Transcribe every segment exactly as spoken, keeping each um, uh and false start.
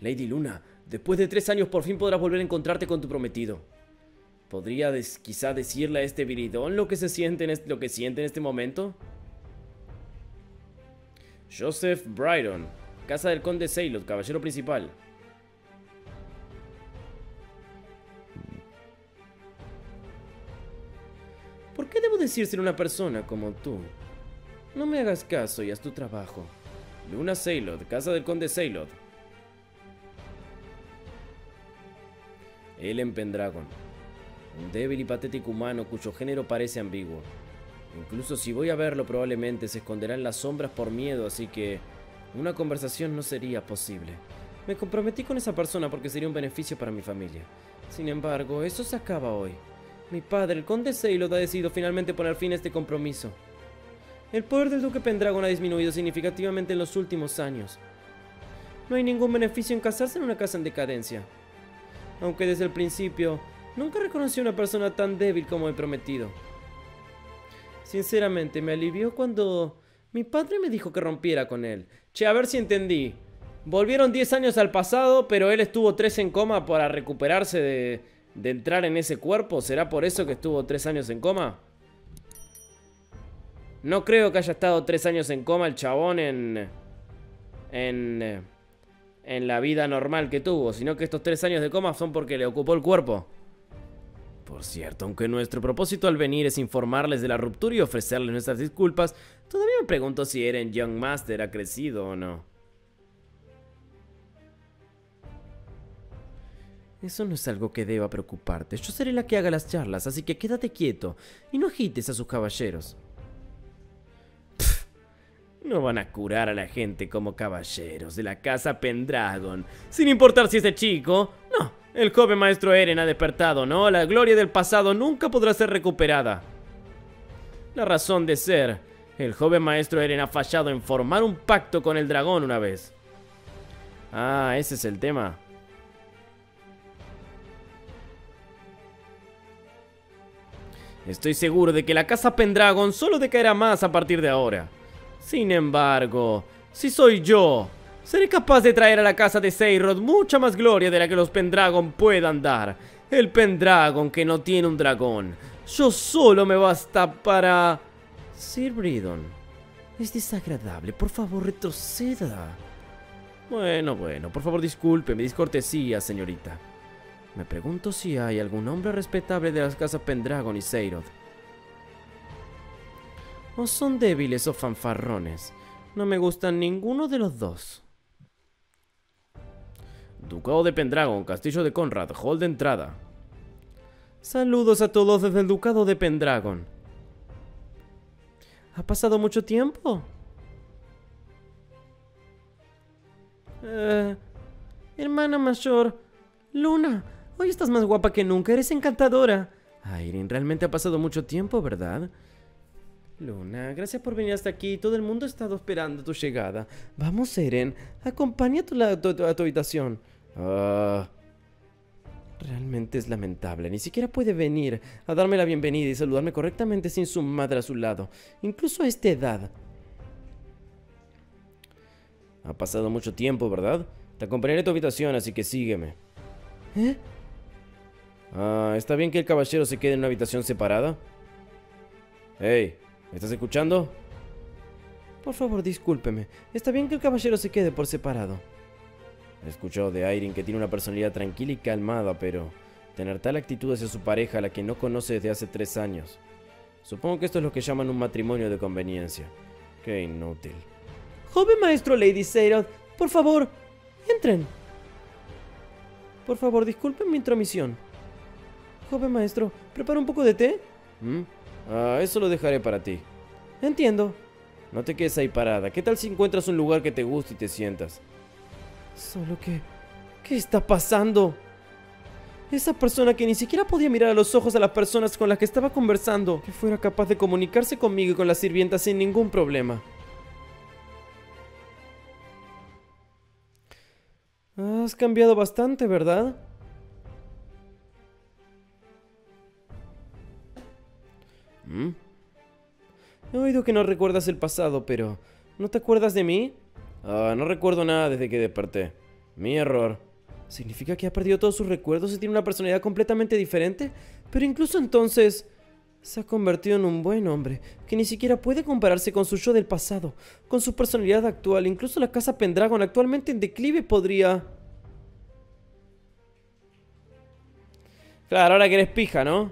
Lady Luna, después de tres años por fin podrás volver a encontrarte con tu prometido. ¿Podría des- quizá decirle a este Viridón lo que se siente en este, lo que siente en este momento? Joseph Brydon, casa del Conde Seilo, caballero principal. ¿Por qué debo decírselo a una persona como tú? No me hagas caso y haz tu trabajo. Luna Ceylord, casa del Conde Ceylord. Ellen Pendragon, un débil y patético humano cuyo género parece ambiguo. Incluso si voy a verlo, probablemente se esconderá en las sombras por miedo, así que una conversación no sería posible. Me comprometí con esa persona porque sería un beneficio para mi familia. Sin embargo, eso se acaba hoy. Mi padre, el Conde Ceylord, ha decidido finalmente poner fin a este compromiso. El poder del Duque Pendragon ha disminuido significativamente en los últimos años. No hay ningún beneficio en casarse en una casa en decadencia. Aunque desde el principio, nunca reconocí a una persona tan débil como el prometido. Sinceramente, me alivió cuando mi padre me dijo que rompiera con él. Che, a ver si entendí. Volvieron diez años al pasado, pero él estuvo tres en coma para recuperarse de, de entrar en ese cuerpo. ¿Será por eso que estuvo tres años en coma? No creo que haya estado tres años en coma el chabón en, en, en la vida normal que tuvo, sino que estos tres años de coma son porque le ocupó el cuerpo. Por cierto, aunque nuestro propósito al venir es informarles de la ruptura y ofrecerles nuestras disculpas, todavía me pregunto si Eren Young Master ha crecido o no. Eso no es algo que deba preocuparte. Yo seré la que haga las charlas, así que quédate quieto y no agites a sus caballeros. No van a curar a la gente como caballeros de la casa Pendragon. Sin importar si ese chico... No, el joven maestro Eren ha despertado, ¿no? La gloria del pasado nunca podrá ser recuperada. La razón de ser. El joven maestro Eren ha fallado en formar un pacto con el dragón una vez. Ah, ese es el tema. Estoy seguro de que la casa Pendragon solo decaerá más a partir de ahora. Sin embargo, si soy yo, seré capaz de traer a la casa de Ceylord mucha más gloria de la que los Pendragon puedan dar. El Pendragon que no tiene un dragón. Yo solo me basta para... Sir Brydon, es desagradable, por favor retroceda. Bueno, bueno, por favor discúlpeme, discortesía, señorita. Me pregunto si hay algún hombre respetable de las casas Pendragon y Ceylord. O son débiles o fanfarrones. No me gustan ninguno de los dos. Ducado de Pendragon, Castillo de Conrad, hall de entrada. Saludos a todos desde el Ducado de Pendragon. ¿Ha pasado mucho tiempo? Eh, hermana mayor, Luna, hoy estás más guapa que nunca, eres encantadora. Irene, realmente ha pasado mucho tiempo, ¿verdad? Luna, gracias por venir hasta aquí. Todo el mundo ha estado esperando tu llegada. Vamos, Eren, acompaña a tu, la, tu, a tu habitación. uh, Realmente es lamentable. Ni siquiera puede venir a darme la bienvenida y saludarme correctamente sin su madre a su lado, incluso a esta edad. Ha pasado mucho tiempo, ¿verdad? Te acompañaré a tu habitación, así que sígueme. ¿Eh? Ah, ¿está bien que el caballero se quede en una habitación separada? Hey, ¿estás escuchando? Por favor, discúlpeme. Está bien que el caballero se quede por separado. He escuchado de Irene que tiene una personalidad tranquila y calmada, pero tener tal actitud hacia su pareja, a la que no conoce desde hace tres años. Supongo que esto es lo que llaman un matrimonio de conveniencia. Qué inútil. Joven maestro Lady Ceylord, por favor, entren. Por favor, disculpen mi intromisión. Joven maestro, ¿prepara un poco de té? ¿Mm? Ah, eso lo dejaré para ti. Entiendo. No te quedes ahí parada. ¿Qué tal si encuentras un lugar que te guste y te sientas? Solo que... ¿qué está pasando? Esa persona que ni siquiera podía mirar a los ojos a las personas con las que estaba conversando, que fuera capaz de comunicarse conmigo y con la sirvienta sin ningún problema. Has cambiado bastante, ¿verdad? ¿Mm? He oído que no recuerdas el pasado, pero ¿no te acuerdas de mí? Ah, no recuerdo nada desde que desperté. Mi error. ¿Significa que ha perdido todos sus recuerdos y tiene una personalidad completamente diferente? Pero incluso entonces... se ha convertido en un buen hombre, que ni siquiera puede compararse con su yo del pasado, con su personalidad actual. Incluso la casa Pendragon actualmente en declive podría... Claro, ahora que eres pija, ¿no?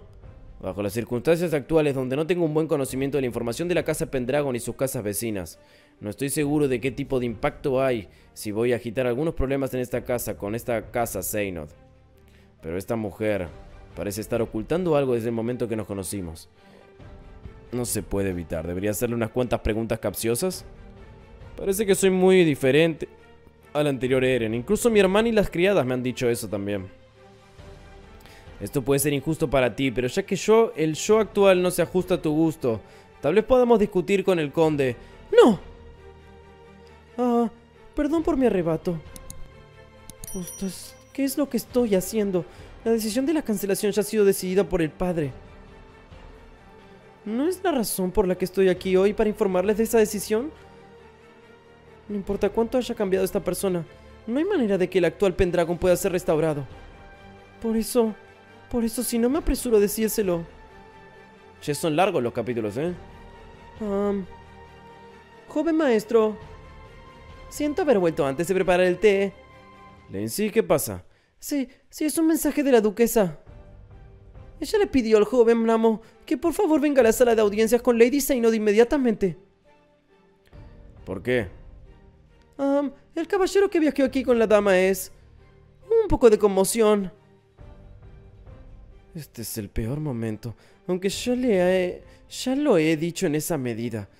Bajo las circunstancias actuales, donde no tengo un buen conocimiento de la información de la casa Pendragon y sus casas vecinas, no estoy seguro de qué tipo de impacto hay si voy a agitar algunos problemas en esta casa con esta casa Ceylord. Pero esta mujer parece estar ocultando algo desde el momento que nos conocimos. No se puede evitar. ¿Debería hacerle unas cuantas preguntas capciosas? Parece que soy muy diferente al anterior Eren. Incluso mi hermana y las criadas me han dicho eso también. Esto puede ser injusto para ti, pero ya que yo, el yo actual no se ajusta a tu gusto, tal vez podamos discutir con el conde. ¡No! Ah, perdón por mi arrebato. Justo, ¿qué es lo que estoy haciendo? La decisión de la cancelación ya ha sido decidida por el padre. ¿No es la razón por la que estoy aquí hoy para informarles de esa decisión? No importa cuánto haya cambiado esta persona, no hay manera de que el actual Pendragon pueda ser restaurado. Por eso... Por eso, si no me apresuro a decírselo... Ya son largos los capítulos, ¿eh? Um, joven maestro... Siento haber vuelto antes de preparar el té. Lindsay, ¿qué pasa? Sí, sí, es un mensaje de la duquesa. Ella le pidió al joven Namo que por favor venga a la sala de audiencias con Lady Seynod inmediatamente. ¿Por qué? Um, el caballero que viajó aquí con la dama es... un poco de conmoción. Este es el peor momento, aunque ya, le he, ya lo he dicho en esa medida.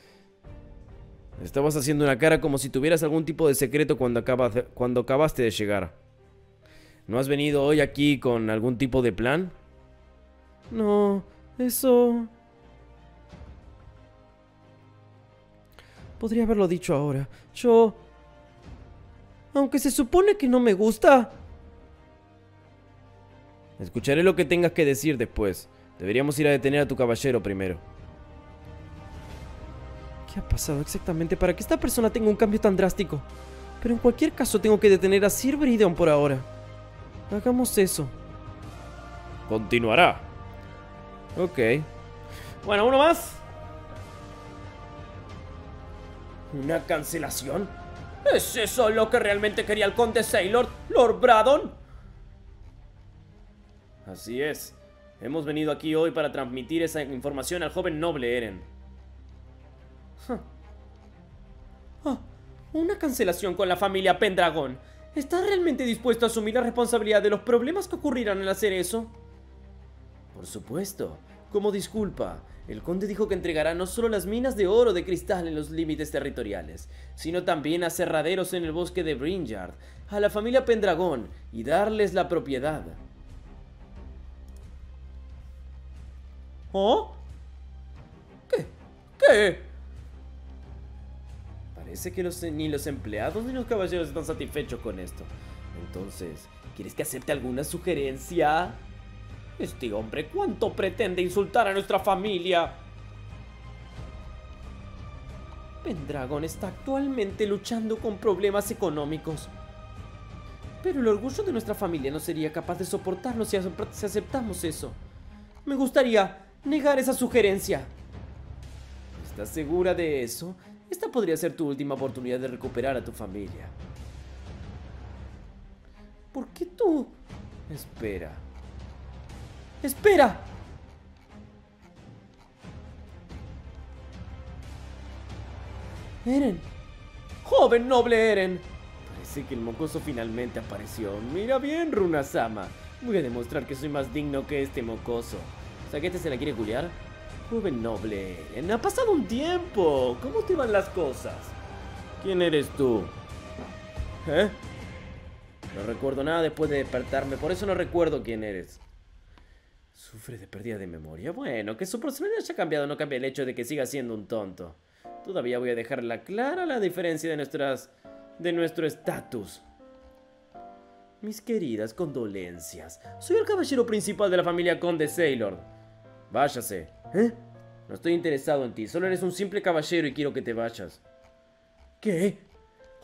Estabas haciendo una cara como si tuvieras algún tipo de secreto cuando, acabas de, cuando acabaste de llegar. ¿No has venido hoy aquí con algún tipo de plan? No, eso... Podría haberlo dicho ahora. Yo... Aunque se supone que no me gusta... Escucharé lo que tengas que decir después. Deberíamos ir a detener a tu caballero primero. ¿Qué ha pasado exactamente para que esta persona tenga un cambio tan drástico? Pero en cualquier caso tengo que detener a Sir Brydon por ahora. Hagamos eso. Continuará. Ok. Bueno, uno más. ¿Una cancelación? ¿Es eso lo que realmente quería el conde Seylord, Lord Brydon? Así es. Hemos venido aquí hoy para transmitir esa información al joven noble Eren. Huh. Oh, una cancelación con la familia Pendragon. ¿Estás realmente dispuesto a asumir la responsabilidad de los problemas que ocurrirán al hacer eso? Por supuesto. Como disculpa, el conde dijo que entregará no solo las minas de oro de cristal en los límites territoriales, sino también aserraderos en el bosque de Brinyard a la familia Pendragon y darles la propiedad. ¿Oh? ¿Qué? ¿Qué? Parece que los, ni los empleados ni los caballeros están satisfechos con esto. Entonces, ¿quieres que acepte alguna sugerencia? Este hombre, ¿cuánto pretende insultar a nuestra familia? Pendragon está actualmente luchando con problemas económicos. Pero el orgullo de nuestra familia no sería capaz de soportarlo si, si aceptamos eso. Me gustaría... negar esa sugerencia. ¿Estás segura de eso? Esta podría ser tu última oportunidad de recuperar a tu familia. ¿Por qué tú? Espera. ¡Espera! Eren. ¡Joven noble Eren! Parece que el mocoso finalmente apareció. Mira bien, Runa-sama. Voy a demostrar que soy más digno que este mocoso. O sea, ¿que este se la quiere culiar? Joven noble Eren, ha pasado un tiempo. ¿Cómo te van las cosas? ¿Quién eres tú? ¿Eh? No recuerdo nada después de despertarme, por eso no recuerdo quién eres. ¿Sufre de pérdida de memoria? Bueno, que su personalidad haya cambiado no cambia el hecho de que siga siendo un tonto. Todavía voy a dejarla clara la diferencia de nuestras... de nuestro estatus. Mis queridas condolencias. Soy el caballero principal de la familia Conde Ceylord. Váyase. ¿Eh? No estoy interesado en ti. Solo eres un simple caballero y quiero que te vayas. ¿Qué?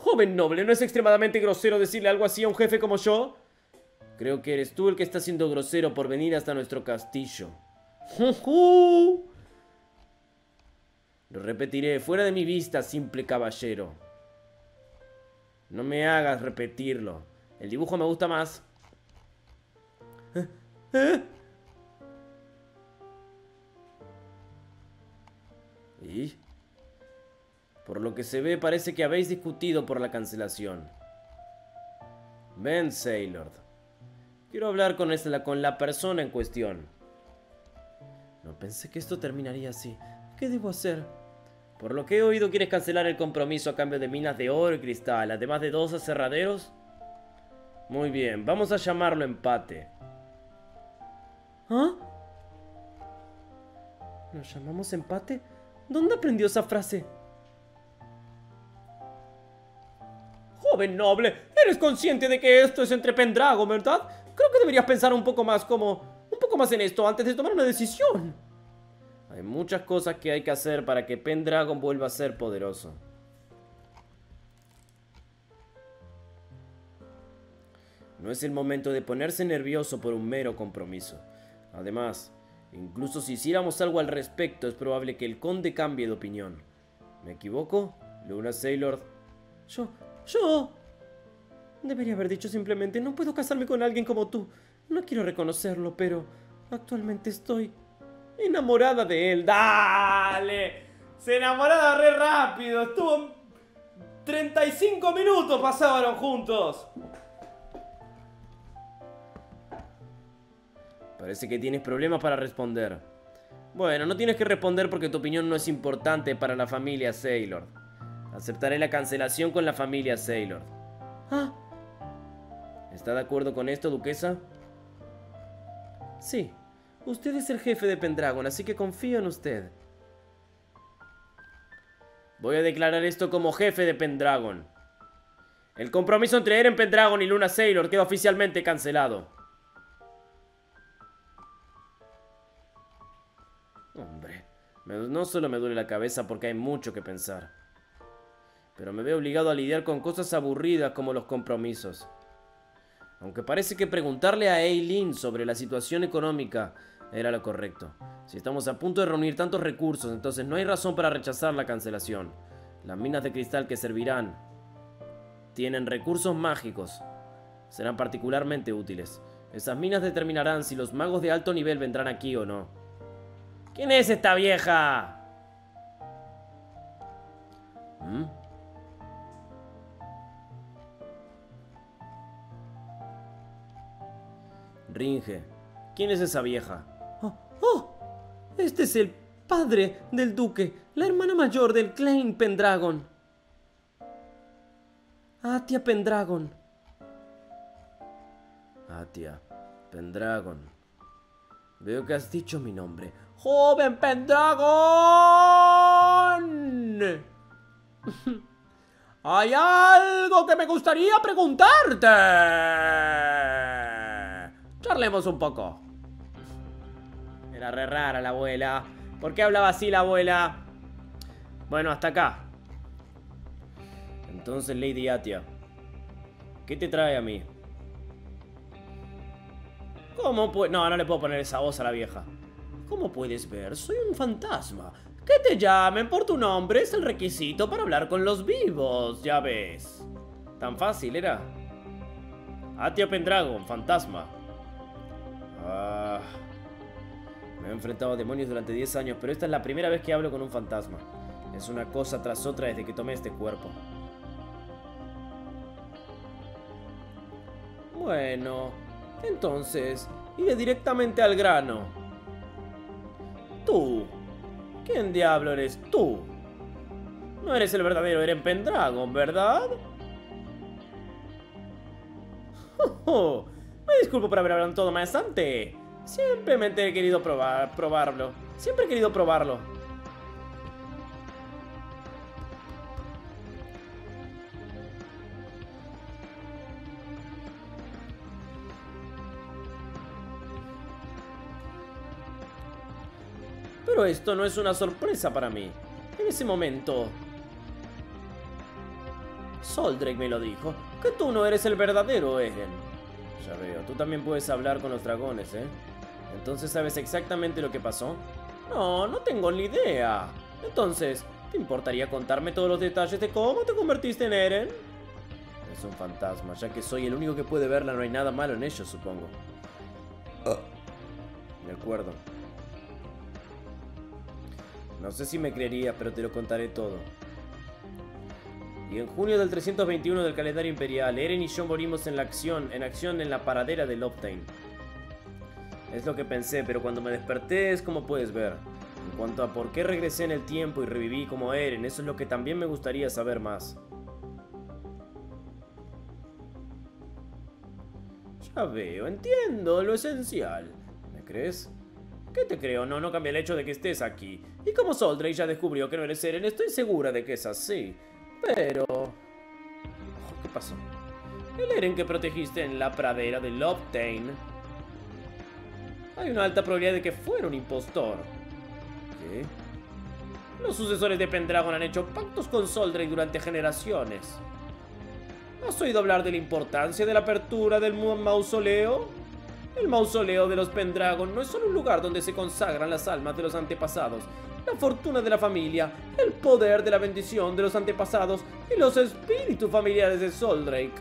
Joven noble, ¿no es extremadamente grosero decirle algo así a un jefe como yo? Creo que eres tú el que está siendo grosero por venir hasta nuestro castillo. ¡Jujú! Lo repetiré, fuera de mi vista, simple caballero. No me hagas repetirlo. El dibujo me gusta más. ¿Eh? ¿Eh? ¿Y? Por lo que se ve, parece que habéis discutido por la cancelación. Ven, Ceylord. Quiero hablar con, esta, con la persona en cuestión. No pensé que esto terminaría así. ¿Qué debo hacer? Por lo que he oído, quieres cancelar el compromiso a cambio de minas de oro y cristal, además de dos aserraderos. Muy bien, vamos a llamarlo empate. ¿Ah? ¿Nos llamamos empate? ¿Dónde aprendió esa frase? Joven noble, eres consciente de que esto es entre Pendragon, ¿verdad? Creo que deberías pensar un poco más como... un poco más en esto antes de tomar una decisión. Hay muchas cosas que hay que hacer para que Pendragon vuelva a ser poderoso. No es el momento de ponerse nervioso por un mero compromiso. Además, incluso si hiciéramos algo al respecto, es probable que el conde cambie de opinión. ¿Me equivoco? Luna Ceylord. Yo... ¡Yo! Debería haber dicho simplemente, no puedo casarme con alguien como tú. No quiero reconocerlo, pero actualmente estoy enamorada de él. ¡Dale! Se enamoraba re rápido. Estuvo... treinta y cinco minutos pasaron juntos. Parece que tienes problemas para responder. Bueno, no tienes que responder porque tu opinión no es importante para la familia Ceylord. Aceptaré la cancelación con la familia Ceylord. ¿Ah? ¿Está de acuerdo con esto, duquesa? Sí. Usted es el jefe de Pendragon, así que confío en usted. Voy a declarar esto como jefe de Pendragon. El compromiso entre Eren Pendragon y Luna Ceylord queda oficialmente cancelado. Hombre, no solo me duele la cabeza porque hay mucho que pensar, pero me veo obligado a lidiar con cosas aburridas como los compromisos. Aunque parece que preguntarle a Eileen sobre la situación económica era lo correcto. Si estamos a punto de reunir tantos recursos, entonces no hay razón para rechazar la cancelación. Las minas de cristal que servirán tienen recursos mágicos. Serán particularmente útiles. Esas minas determinarán si los magos de alto nivel vendrán aquí o no. ¿Quién es esta vieja? ¿Mm? Ringe. ¿Quién es esa vieja? Oh, ¡Oh! Este es el padre del duque, la hermana mayor del Klein Pendragon. Atia Pendragon. Atia Pendragon. Veo que has dicho mi nombre. ¡Joven Pendragon! Hay algo que me gustaría preguntarte. Charlemos un poco. Era re rara la abuela. ¿Por qué hablaba así la abuela? Bueno, hasta acá. Entonces, Lady Atia, ¿qué te trae a mí? ¿Cómo puedes...? No, no le puedo poner esa voz a la vieja. ¿Cómo puedes ver? Soy un fantasma. Que te llamen por tu nombre es el requisito para hablar con los vivos, ya ves. Tan fácil era. Atia Pendragon, fantasma. Ah, me he enfrentado a demonios durante diez años, pero esta es la primera vez que hablo con un fantasma. Es una cosa tras otra desde que tomé este cuerpo. Bueno, entonces, iré directamente al grano. Tú, ¿quién diablo eres tú? No eres el verdadero Eren Pendragon, ¿verdad? ¡Oh! Me disculpo por haber hablado todo más antes. Simplemente he querido probar, probarlo. Siempre he querido probarlo. Pero esto no es una sorpresa para mí. En ese momento... Soldrake me lo dijo, que tú no eres el verdadero Eren. Ya veo, tú también puedes hablar con los dragones, ¿eh? ¿Entonces sabes exactamente lo que pasó? No, no tengo ni idea. Entonces, ¿te importaría contarme todos los detalles de cómo te convertiste en Eren? Es un fantasma, ya que soy el único que puede verla, no hay nada malo en ello, supongo. De acuerdo. No sé si me creerías, pero te lo contaré todo. Y en junio del trescientos veintiuno del calendario imperial, Eren y yo morimos en la acción, en acción en la paradera del Optain. Es lo que pensé, pero cuando me desperté es como puedes ver. En cuanto a por qué regresé en el tiempo y reviví como Eren, eso es lo que también me gustaría saber más. Ya veo, entiendo lo esencial. ¿Me crees? ¿Qué te creo? No, no cambia el hecho de que estés aquí. Y como Soldrake ya descubrió que no eres Eren, estoy segura de que es así. Pero... ¿qué pasó? El Eren que protegiste en la pradera de Lobtain. Hay una alta probabilidad de que fuera un impostor. ¿Qué? Los sucesores de Pendragon han hecho pactos con Soldrake durante generaciones. ¿Has oído hablar de la importancia de la apertura del mausoleo? El mausoleo de los Pendragon no es solo un lugar donde se consagran las almas de los antepasados, la fortuna de la familia, el poder de la bendición de los antepasados y los espíritus familiares de Soldrake.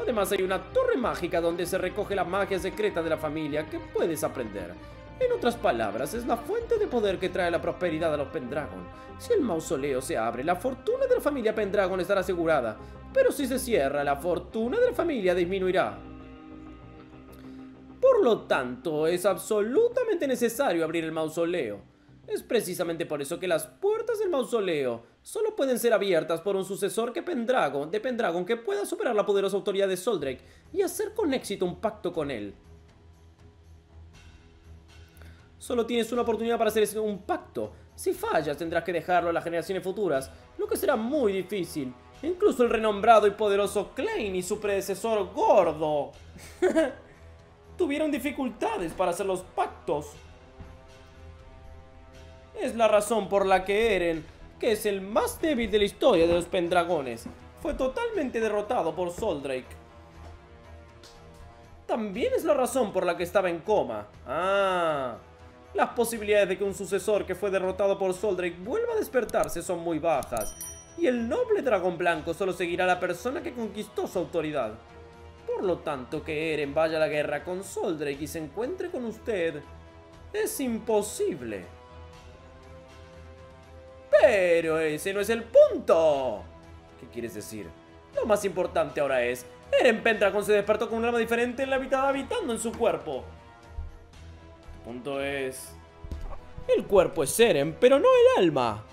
Además hay una torre mágica donde se recoge la magia secreta de la familia que puedes aprender. En otras palabras, es la fuente de poder que trae la prosperidad a los Pendragon. Si el mausoleo se abre, la fortuna de la familia Pendragon estará asegurada, pero si se cierra, la fortuna de la familia disminuirá. Por lo tanto, es absolutamente necesario abrir el mausoleo. Es precisamente por eso que las puertas del mausoleo solo pueden ser abiertas por un sucesor que Pendragon, de Pendragon que pueda superar la poderosa autoridad de Soldrake y hacer con éxito un pacto con él. Solo tienes una oportunidad para hacer un pacto. Si fallas, tendrás que dejarlo a las generaciones futuras, lo que será muy difícil. Incluso el renombrado y poderoso Klein y su predecesor Gordo tuvieron dificultades para hacer los pactos. Es la razón por la que Eren, que es el más débil de la historia de los Pendragones, fue totalmente derrotado por Soldrake. También es la razón por la que estaba en coma. Ah... Las posibilidades de que un sucesor que fue derrotado por Soldrake vuelva a despertarse son muy bajas, y el noble dragón blanco solo seguirá a la persona que conquistó su autoridad. Por lo tanto, que Eren vaya a la guerra con Soldrake y se encuentre con usted es imposible. Pero ese no es el punto. ¿Qué quieres decir? Lo más importante ahora es, Eren Pendragon se despertó con un alma diferente en la mitad habitando en su cuerpo. Punto es... el cuerpo es Eren, pero no el alma.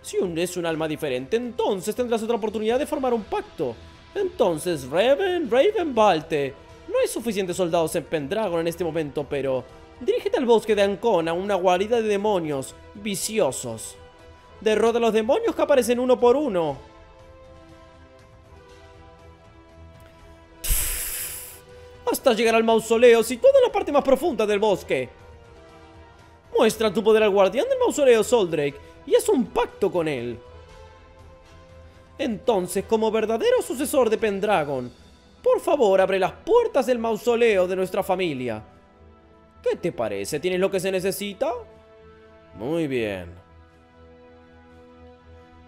Si un es un alma diferente, entonces tendrás otra oportunidad de formar un pacto. Entonces, Raven, Raven Balte. No hay suficientes soldados en Pendragon en este momento, pero... dirígete al bosque de Ancona, una guarida de demonios viciosos. Derrota a los demonios que aparecen uno por uno. Hasta llegar al mausoleo, situado en la parte más profunda del bosque. Muestra tu poder al guardián del mausoleo Soldrake y haz un pacto con él. Entonces, como verdadero sucesor de Pendragon, por favor abre las puertas del mausoleo de nuestra familia. ¿Qué te parece? ¿Tienes lo que se necesita? Muy bien.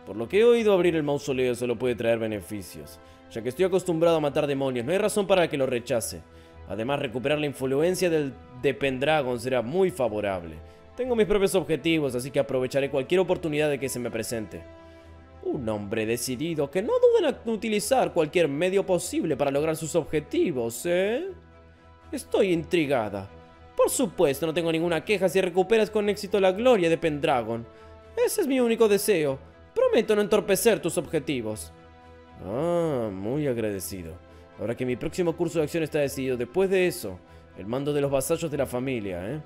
Por lo que he oído, abrir el mausoleo solo puede traer beneficios, ya que estoy acostumbrado a matar demonios, no hay razón para que lo rechace. Además, recuperar la influencia del, de Pendragon será muy favorable. Tengo mis propios objetivos, así que aprovecharé cualquier oportunidad de que se me presente. Un hombre decidido que no duda en utilizar cualquier medio posible para lograr sus objetivos, ¿eh? Estoy intrigada. Por supuesto, no tengo ninguna queja si recuperas con éxito la gloria de Pendragon. Ese es mi único deseo. Prometo no entorpecer tus objetivos. Ah, muy agradecido. Ahora que mi próximo curso de acción está decidido, después de eso, el mando de los vasallos de la familia, ¿eh?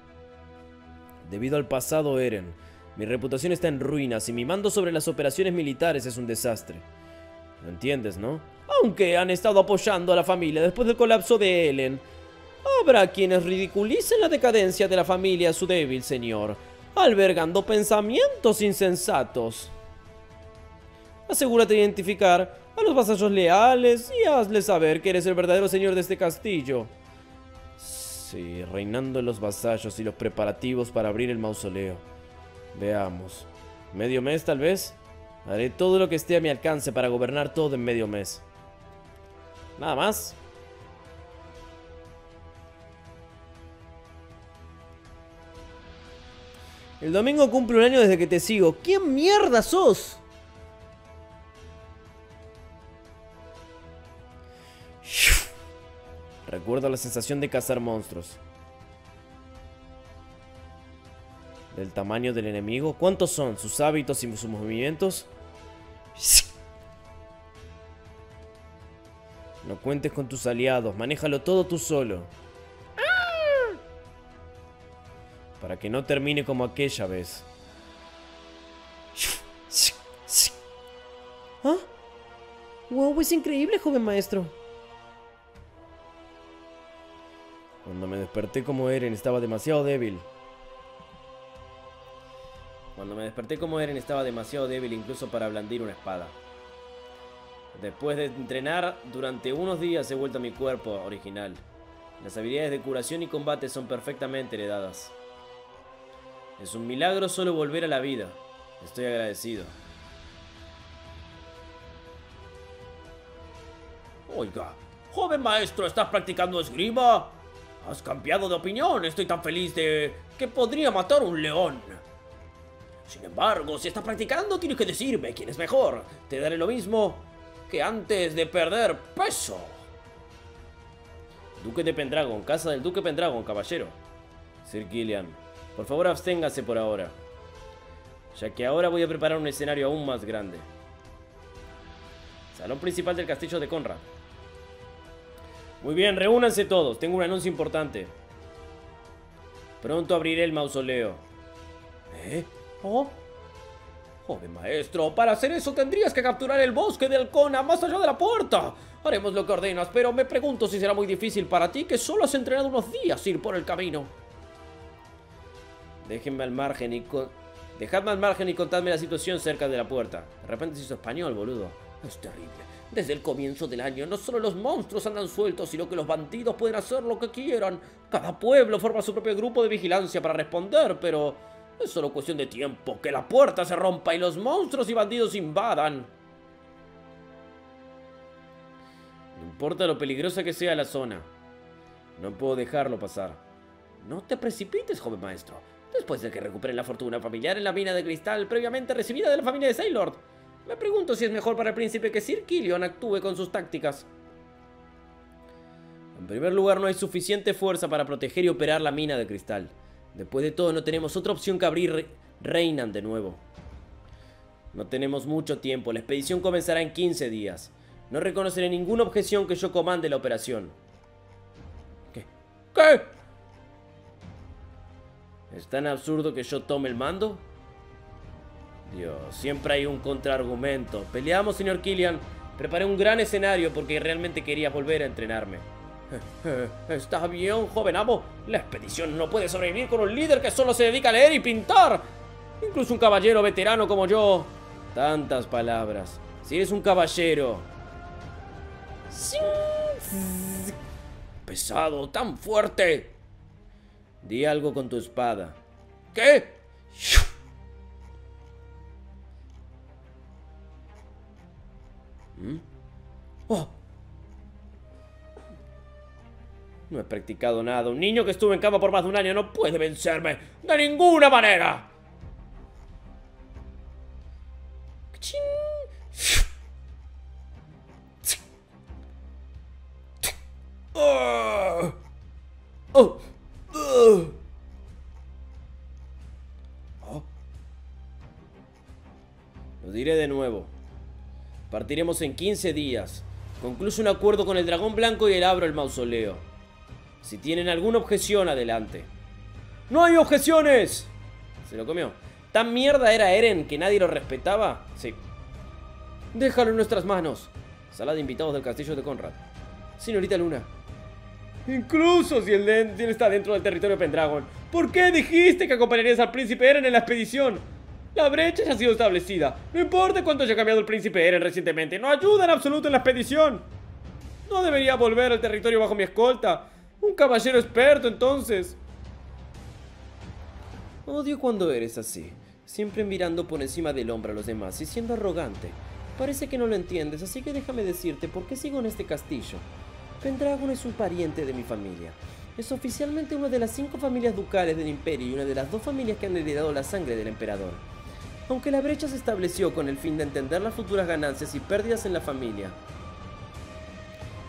Debido al pasado, Eren, mi reputación está en ruinas y mi mando sobre las operaciones militares es un desastre. ¿Lo entiendes, no? Aunque han estado apoyando a la familia después del colapso de Eren, habrá quienes ridiculicen la decadencia de la familia a su débil señor, albergando pensamientos insensatos. Asegúrate de identificar a los vasallos leales y hazles saber que eres el verdadero señor de este castillo. Sí, reinando en los vasallos y los preparativos para abrir el mausoleo. Veamos. ¿Medio mes, tal vez? Haré todo lo que esté a mi alcance para gobernar todo en medio mes. Nada más. El domingo cumple un año desde que te sigo. ¿Quién mierda sos? Recuerdo la sensación de cazar monstruos. ¿Del tamaño del enemigo? ¿Cuántos son? ¿Sus hábitos y sus movimientos? No cuentes con tus aliados. Manéjalo todo tú solo. Para que no termine como aquella vez. ¿Ah? ¡Wow! Es increíble, joven maestro. Cuando me desperté como Eren estaba demasiado débil. Cuando me desperté como Eren estaba demasiado débil incluso para blandir una espada. Después de entrenar durante unos días he vuelto a mi cuerpo original. Las habilidades de curación y combate son perfectamente heredadas. Es un milagro solo volver a la vida. Estoy agradecido. Oiga, joven maestro, ¿estás practicando esgrima? Has cambiado de opinión. Estoy tan feliz de que podría matar un león. Sin embargo, si estás practicando, tienes que decirme quién es mejor. Te daré lo mismo que antes de perder peso. Duque de Pendragon, casa del Duque Pendragon, caballero. Sir Gillian. Por favor, absténgase por ahora, ya que ahora voy a preparar un escenario aún más grande. Salón principal del castillo de Conrad. Muy bien, reúnanse todos. Tengo un anuncio importante. Pronto abriré el mausoleo. ¿Eh? ¿Oh? Joven maestro, para hacer eso tendrías que capturar el bosque de Halcona más allá de la puerta. Haremos lo que ordenas, pero me pregunto si será muy difícil para ti, que solo has entrenado unos días ir por el camino. Déjenme al margen y con... Dejadme al margen y contadme la situación cerca de la puerta. De repente se hizo español, boludo. Es terrible. Desde el comienzo del año, no solo los monstruos andan sueltos, sino que los bandidos pueden hacer lo que quieran. Cada pueblo forma su propio grupo de vigilancia para responder, pero... es solo cuestión de tiempo que la puerta se rompa y los monstruos y bandidos invadan. No importa lo peligrosa que sea la zona. No puedo dejarlo pasar. No te precipites, joven maestro. Después de que recuperen la fortuna familiar en la mina de cristal previamente recibida de la familia de Ceylord, me pregunto si es mejor para el príncipe que Sir Killion actúe con sus tácticas. En primer lugar, no hay suficiente fuerza para proteger y operar la mina de cristal. Después de todo, no tenemos otra opción que abrir Reinan de nuevo. No tenemos mucho tiempo. La expedición comenzará en quince días. No reconoceré ninguna objeción que yo comande la operación. ¿Qué? ¿Qué? ¿Es tan absurdo que yo tome el mando? Dios, siempre hay un contraargumento. Peleamos, señor Killian. Preparé un gran escenario porque realmente quería volver a entrenarme. Está bien, joven amo. La expedición no puede sobrevivir con un líder que solo se dedica a leer y pintar. Incluso un caballero veterano como yo. Tantas palabras. Si eres un caballero... pesado, tan fuerte... Di algo con tu espada. ¿Qué? ¿Mm? Oh. No he practicado nada. Un niño que estuvo en cama por más de un año no puede vencerme. ¡De ninguna manera! ¡Cachín! ¡Oh! ¡Oh! Uh. Oh. Lo diré de nuevo. Partiremos en quince días. Concluyo un acuerdo con el dragón blanco y él abro el mausoleo. Si tienen alguna objeción, adelante. ¡No hay objeciones! Se lo comió. ¿Tan mierda era Eren que nadie lo respetaba? Sí. Déjalo en nuestras manos. Sala de invitados del castillo de Conrad. Señorita Luna. Incluso si él, él está dentro del territorio de Pendragon. ¿Por qué dijiste que acompañarías al príncipe Eren en la expedición? La brecha ya ha sido establecida. No importa cuánto haya cambiado el príncipe Eren recientemente, no ayuda en absoluto en la expedición. No debería volver al territorio bajo mi escolta. Un caballero experto, entonces. Odio cuando eres así. Siempre mirando por encima del hombro a los demás y siendo arrogante. Parece que no lo entiendes, así que déjame decirte por qué sigo en este castillo. Pendragon es un pariente de mi familia. Es oficialmente una de las cinco familias ducales del imperio y una de las dos familias que han heredado la sangre del emperador. Aunque la brecha se estableció con el fin de entender las futuras ganancias y pérdidas en la familia.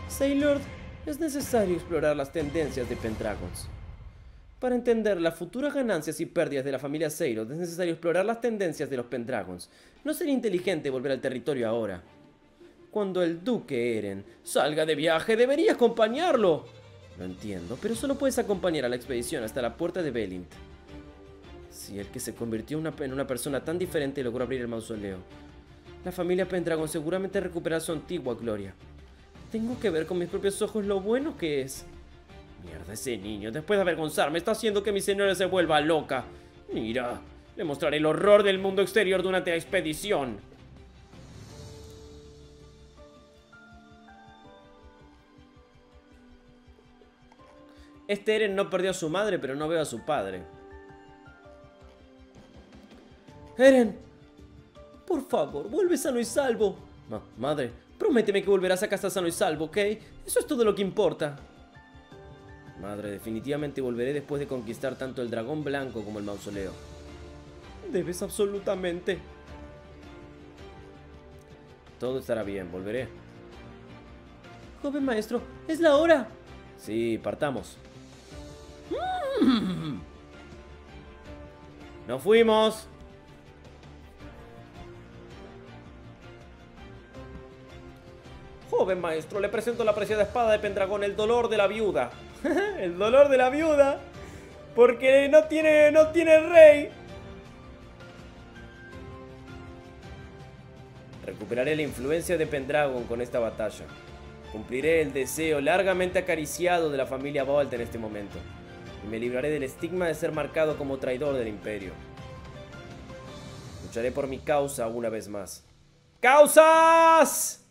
Ceylord, es necesario explorar las tendencias de Pendragons. Para entender las futuras ganancias y pérdidas de la familia Ceylord, es necesario explorar las tendencias de los Pendragons. No sería inteligente volver al territorio ahora. Cuando el duque Eren salga de viaje, debería acompañarlo. Lo entiendo, pero solo puedes acompañar a la expedición hasta la puerta de Belint. Si el que se convirtió una, en una persona tan diferente logró abrir el mausoleo, la familia Pendragon seguramente recuperará su antigua gloria. Tengo que ver con mis propios ojos lo bueno que es. Mierda, ese niño, después de avergonzarme, está haciendo que mi señora se vuelva loca. Mira, le mostraré el horror del mundo exterior durante la expedición. Este Eren no perdió a su madre, pero no veo a su padre. Eren, por favor, vuelve sano y salvo. Ma- madre, prométeme que volverás a casa sano y salvo, ¿ok? Eso es todo lo que importa. Madre, definitivamente volveré después de conquistar tanto el dragón blanco como el mausoleo. Debes absolutamente. Todo estará bien, volveré. Joven maestro, es la hora. Sí, partamos. ¡Nos fuimos! Joven maestro, le presento la preciada espada de Pendragon, el dolor de la viuda. El dolor de la viuda. Porque no tiene, no tiene rey. Recuperaré la influencia de Pendragon con esta batalla. Cumpliré el deseo largamente acariciado de la familia Balte en este momento. Y me libraré del estigma de ser marcado como traidor del imperio. Lucharé por mi causa una vez más. ¡Causas!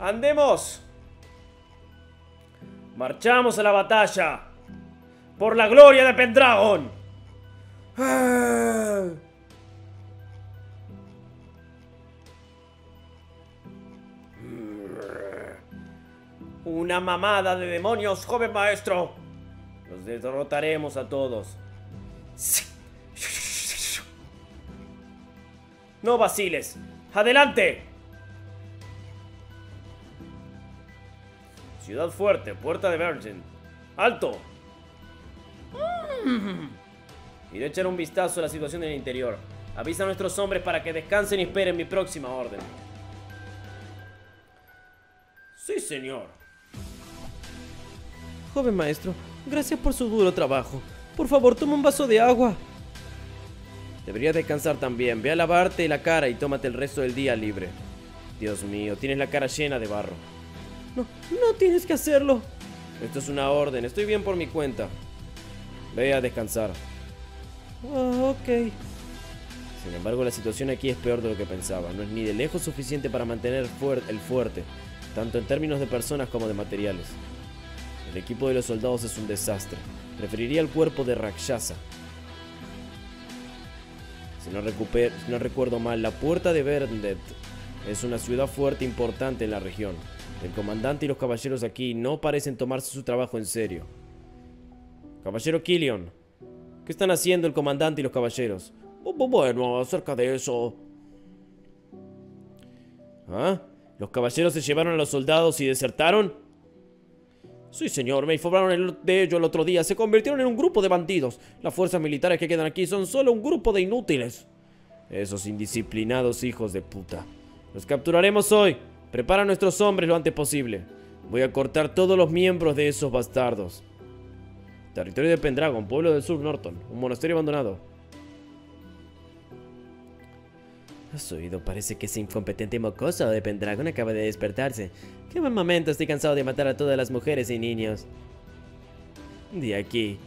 ¡Andemos! ¡Marchamos a la batalla! ¡Por la gloria de Pendragon! ¡Ah! Una mamada de demonios, joven maestro. Los derrotaremos a todos. No vaciles. Adelante. Ciudad Fuerte, Puerta de Virgin. Alto. Iré a echar un vistazo a la situación en el interior. Avisa a nuestros hombres para que descansen y esperen mi próxima orden. Sí, señor. Joven maestro, gracias por su duro trabajo. Por favor, toma un vaso de agua. Deberías descansar también. Ve a lavarte la cara y tómate el resto del día libre. Dios mío, tienes la cara llena de barro. No, no tienes que hacerlo. Esto es una orden, estoy bien por mi cuenta. Ve a descansar. Oh, ok. Sin embargo, la situación aquí es peor de lo que pensaba. No es ni de lejos suficiente para mantener fuer- el fuerte, tanto en términos de personas como de materiales. El equipo de los soldados es un desastre. Preferiría el cuerpo de Rakshasa. Si no, si no recuerdo mal, la puerta de Verdet es una ciudad fuerte importante en la región. El comandante y los caballeros aquí no parecen tomarse su trabajo en serio. Caballero Killion, ¿qué están haciendo el comandante y los caballeros? Oh, bueno, acerca de eso... ¿Ah? ¿Los caballeros se llevaron a los soldados y desertaron? Sí, señor, me informaron de ello el otro día. Se convirtieron en un grupo de bandidos. Las fuerzas militares que quedan aquí son solo un grupo de inútiles. Esos indisciplinados hijos de puta. Los capturaremos hoy. Prepara a nuestros hombres lo antes posible. Voy a cortar todos los miembros de esos bastardos. Territorio de Pendragon, pueblo del sur, Norton. Un monasterio abandonado. ¿Has oído? Parece que ese incompetente mocoso de Pendragon acaba de despertarse. ¡Qué buen momento! Estoy cansado de matar a todas las mujeres y niños. De aquí.